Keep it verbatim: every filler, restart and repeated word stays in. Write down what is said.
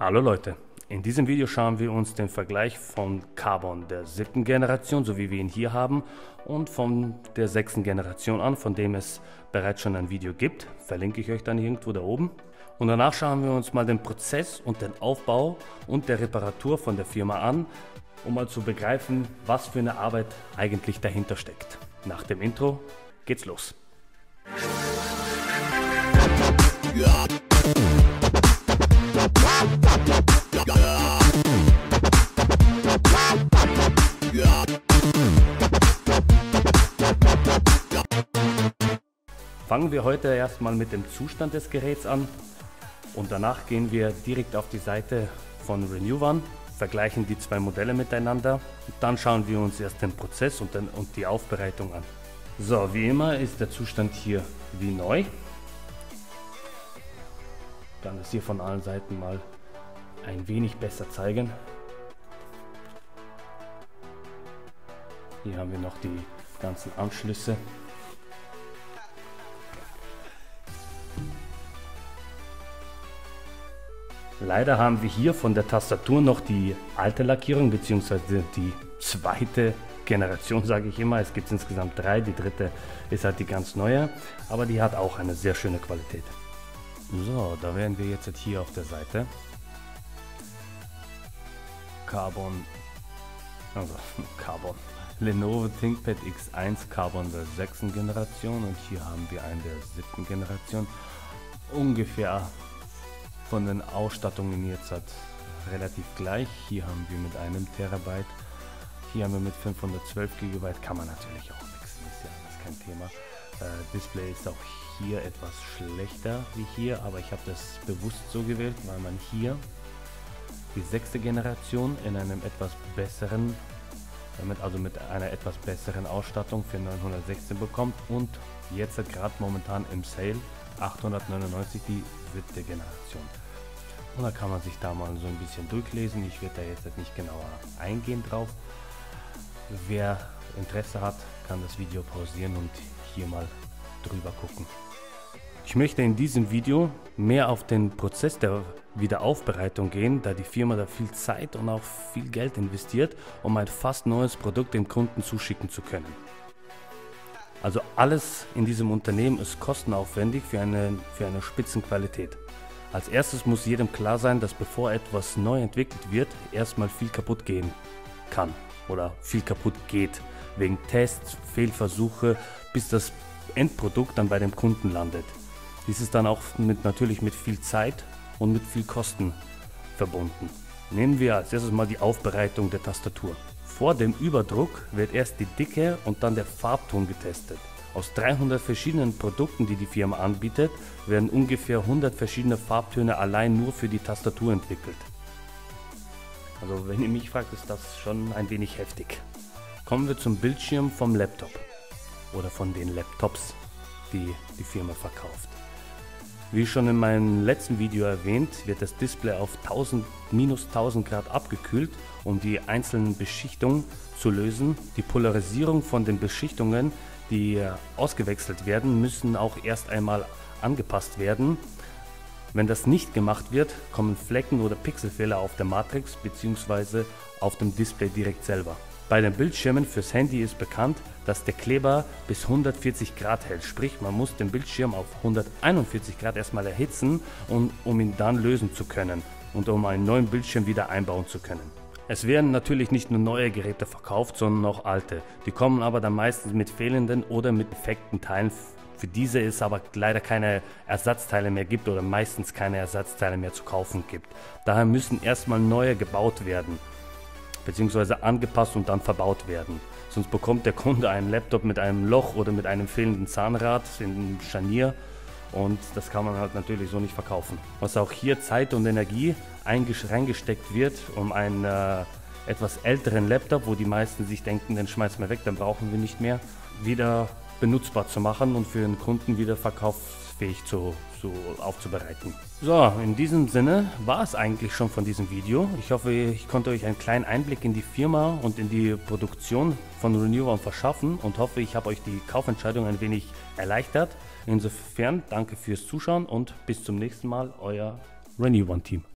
Hallo Leute, in diesem Video schauen wir uns den Vergleich von Carbon der siebten Generation, so wie wir ihn hier haben, und von der sechsten Generation an, von dem es bereits schon ein Video gibt, verlinke ich euch dann irgendwo da oben. Und danach schauen wir uns mal den Prozess und den Aufbau und der Reparatur von der Firma an, um mal zu begreifen, was für eine Arbeit eigentlich dahinter steckt. Nach dem Intro geht's los. Ja. Fangen wir heute erstmal mit dem Zustand des Geräts an und danach gehen wir direkt auf die Seite von Renewone, vergleichen die zwei Modelle miteinander und dann schauen wir uns erst den Prozess und, den, und die Aufbereitung an. So, wie immer ist der Zustand hier wie neu. Ich kann es hier von allen Seiten mal ein wenig besser zeigen. Hier haben wir noch die ganzen Anschlüsse. Leider haben wir hier von der Tastatur noch die alte Lackierung bzw. die zweite Generation, sage ich immer. Es gibt insgesamt drei, die dritte ist halt die ganz neue, aber die hat auch eine sehr schöne Qualität. So, da wären wir jetzt hier auf der Seite. Carbon, also Carbon, Lenovo ThinkPad X eins Carbon der sechsten Generation und hier haben wir einen der siebten Generation. Ungefähr von den Ausstattungen jetzt hat relativ gleich. Hier haben wir mit einem Terabyte, hier haben wir mit fünfhundertzwölf Gigabyte, kann man natürlich auch wechseln, ist ja alles kein Thema. Äh, Display ist auch hier etwas schlechter wie hier, aber ich habe das bewusst so gewählt, weil man hier die sechste Generation in einem etwas besseren, damit also mit einer etwas besseren Ausstattung für neunhundertsechzehn bekommt und jetzt gerade momentan im Sale achthundertneunundneunzig die siebte Generation. Und da kann man sich da mal so ein bisschen durchlesen. Ich werde da jetzt nicht genauer eingehen drauf. Wer Interesse hat, kann das Video pausieren und hier mal drüber gucken. Ich möchte in diesem Video mehr auf den Prozess der Wiederaufbereitung gehen, da die Firma da viel Zeit und auch viel Geld investiert, um ein fast neues Produkt dem Kunden zuschicken zu können. Also alles in diesem Unternehmen ist kostenaufwendig für eine, für eine Spitzenqualität. Als erstes muss jedem klar sein, dass bevor etwas neu entwickelt wird, erstmal viel kaputt gehen kann oder viel kaputt geht. Wegen Tests, Fehlversuche, bis das Endprodukt dann bei dem Kunden landet. Dies ist dann auch mit, natürlich mit viel Zeit und mit viel Kosten verbunden. Nehmen wir als erstes mal die Aufbereitung der Tastatur. Vor dem Überdruck wird erst die Dicke und dann der Farbton getestet. Aus dreihundert verschiedenen Produkten, die die Firma anbietet, werden ungefähr hundert verschiedene Farbtöne allein nur für die Tastatur entwickelt. Also wenn ihr mich fragt, ist das schon ein wenig heftig. Kommen wir zum Bildschirm vom Laptop oder von den Laptops, die die Firma verkauft. Wie schon in meinem letzten Video erwähnt, wird das Display auf minus tausend Grad abgekühlt, um die einzelnen Beschichtungen zu lösen. Die Polarisierung von den Beschichtungen, die ausgewechselt werden, müssen auch erst einmal angepasst werden. Wenn das nicht gemacht wird, kommen Flecken oder Pixelfehler auf der Matrix bzw. auf dem Display direkt selber. Bei den Bildschirmen fürs Handy ist bekannt, dass der Kleber bis hundertvierzig Grad hält, sprich man muss den Bildschirm auf hunderteinundvierzig Grad erstmal erhitzen, und, um ihn dann lösen zu können und um einen neuen Bildschirm wieder einbauen zu können. Es werden natürlich nicht nur neue Geräte verkauft, sondern auch alte. Die kommen aber dann meistens mit fehlenden oder mit defekten Teilen. Für diese es aber leider keine Ersatzteile mehr gibt oder meistens keine Ersatzteile mehr zu kaufen gibt. Daher müssen erstmal neue gebaut werden, beziehungsweise angepasst und dann verbaut werden. Sonst bekommt der Kunde einen Laptop mit einem Loch oder mit einem fehlenden Zahnrad im Scharnier und das kann man halt natürlich so nicht verkaufen. Was auch hier Zeit und Energie reingesteckt wird, um einen äh, etwas älteren Laptop, wo die meisten sich denken, den schmeißen wir weg, dann brauchen wir nicht mehr, wieder benutzbar zu machen und für den Kunden wieder verkaufsfähig zu So aufzubereiten. So, in diesem Sinne war es eigentlich schon von diesem Video. Ich hoffe, ich konnte euch einen kleinen Einblick in die Firma und in die Produktion von Renewone verschaffen und hoffe, ich habe euch die Kaufentscheidung ein wenig erleichtert. Insofern danke fürs Zuschauen und bis zum nächsten Mal, euer Renewone Team.